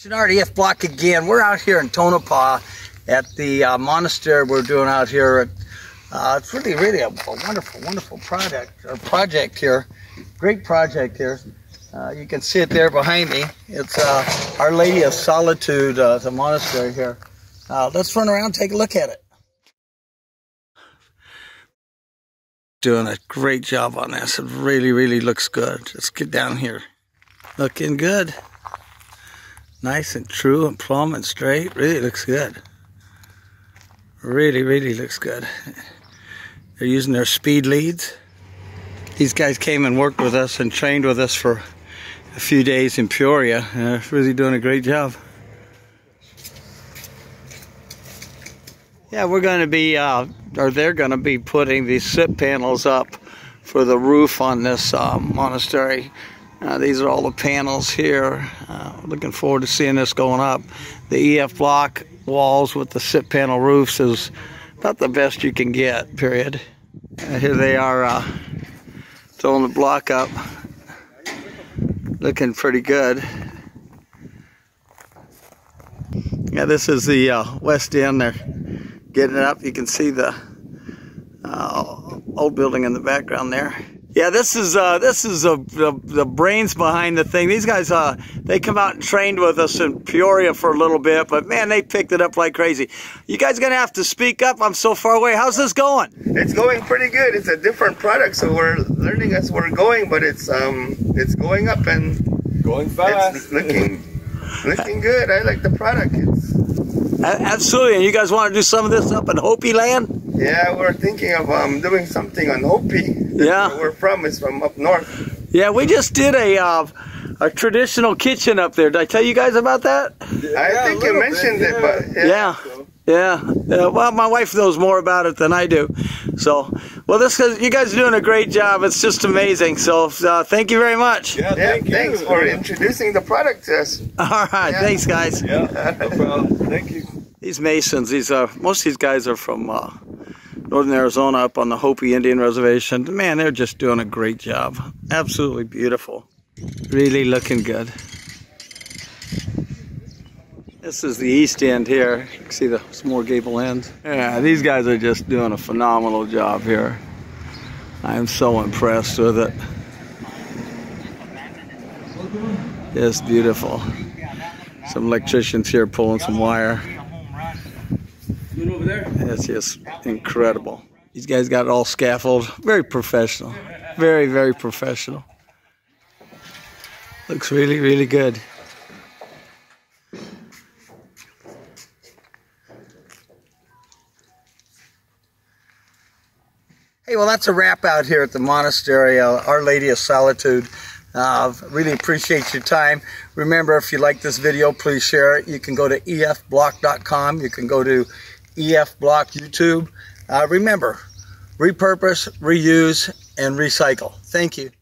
Shenard, EF Block again. We're out here in Tonopah at the monastery we're doing out here. It's really a wonderful, wonderful project here. Great project here. You can see it there behind me. It's Our Lady of Solitude, the monastery here. Let's run around and take a look at it. Doing a great job on this. It really looks good. Let's get down here. Looking good. Nice and true and plumb and straight. Really looks good. Really looks good. They're using their speed leads. These guys came and worked with us and trained with us for a few days in Peoria. They're really doing a great job. Yeah, we're going to be, they're going to be putting these SIP panels up for the roof on this monastery. These are all the panels here. Looking forward to seeing this going up. The EF Block walls with the SIP panel roofs is about the best you can get, period. Here they are throwing the block up. Looking pretty good. Yeah, this is the west end. They're getting it up. You can see the old building in the background there. Yeah, this is the brains behind the thing. These guys, they come out and trained with us in Peoria for a little bit, but man, they picked it up like crazy. You guys gonna have to speak up. I'm so far away. How's this going? It's going pretty good. It's a different product, so we're learning as we're going, but it's going up and going fast. It's looking good. I like the product. Absolutely. And you guys want to do some of this up in Hopi land? Yeah, we're thinking of doing something on Hopi. Yeah, where we're from is from up north. Yeah, we just did a traditional kitchen up there. Did I tell you guys about that? Yeah, I think you mentioned it, but yeah. Well, my wife knows more about it than I do. So, well, you guys are doing a great job. It's just amazing. So, thank you very much. Yeah, thanks for introducing the product to us. All right, thanks, guys. Yeah, no problem. Thank you. These masons, most of these guys are from northern Arizona up on the Hopi Indian Reservation. Man, they're just doing a great job. Absolutely beautiful. Really looking good. This is the east end here. You can see the more gable ends. Yeah, these guys are just doing a phenomenal job here. I am so impressed with it. Just beautiful. Some electricians here pulling some wire. That's just incredible. These guys got it all scaffolded. Very professional. Very professional. Looks really good. Hey, well, that's a wrap out here at the monastery, Our Lady of Solitude. Really appreciate your time. Remember, if you like this video, please share it. You can go to efblock.com. You can go to EF Block YouTube. Remember, repurpose, reuse, and recycle. Thank you.